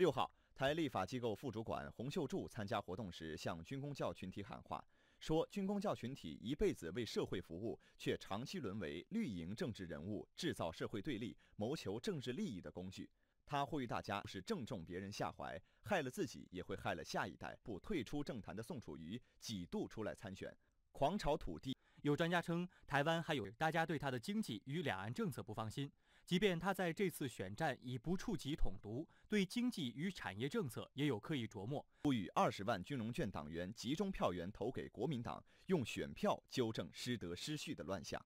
6号，台立法机构副主管洪秀柱参加活动时向军工教群体喊话，说军工教群体一辈子为社会服务，却长期沦为绿营政治人物制造社会对立、谋求政治利益的工具。他呼吁大家不是正中别人下怀，害了自己也会害了下一代。不退出政坛的宋楚瑜几度出来参选，狂炒土地。有专家称，台湾还有大家对他的经济与两岸政策不放心，即便他在这次选战已不触及统独，对经济与产业政策也有刻意琢磨。呼吁20万军容券党员集中票源投给国民党，用选票纠正失德失序的乱象。